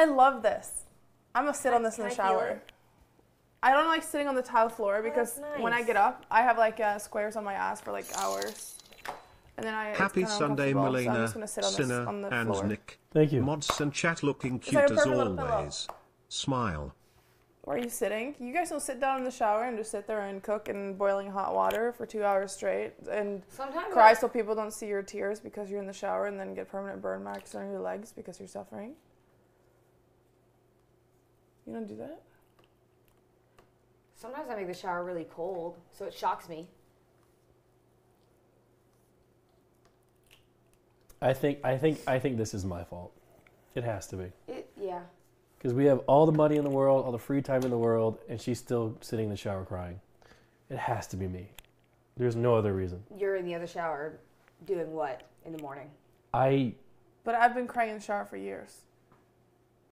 I love this. I'm going to sit on this in the shower. I don't like sitting on the tile floor because when I get up, I have like squares on my ass for like hours. And then Happy Sunday, Malena, Sinner, and Nick. Thank you. Mods and chat looking cute as always. Smile. Where are you sitting? You guys don't sit down in the shower and just sit there and cook in boiling hot water for 2 hours straight and cry so people don't see your tears because you're in the shower and then get permanent burn marks on your legs because you're suffering. You don't do that? Sometimes I make the shower really cold, so it shocks me. I think this is my fault. It has to be. Yeah. Because we have all the money in the world, all the free time in the world, and she's still sitting in the shower crying. It has to be me. There's no other reason. You're in the other shower doing what in the morning? But I've been crying in the shower for years.